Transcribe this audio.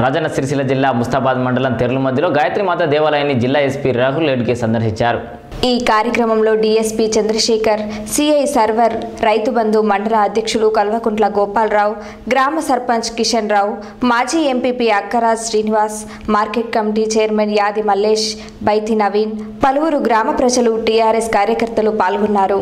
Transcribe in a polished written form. రాజన్న సిరిసిల్ల జిల్లా ముస్తాబాద్ మండలం తెర్ల మధ్యలో గాయత్రి మాత దేవాలయాన్ని జిల్లా ఎస్పీ రాహుల్ ఎడ్ కి సందర్శించారు। ఈ కార్యక్రమంలో DSP Chandrasekhar CA server Rythu Bandhu మండల అధ్యక్షులు కల్వకుండల గోపాల్ రావ్ గ్రామ సర్పంచ్ కిషన్ రావ్ మాజీ MPP Akara Srinivas market committee chairman Yadi Mallesh బైతి Naveen పలువురు గ్రామ ప్రజలు టీఆర్ఎస్ కార్యకర్తలు పాల్గొన్నారు।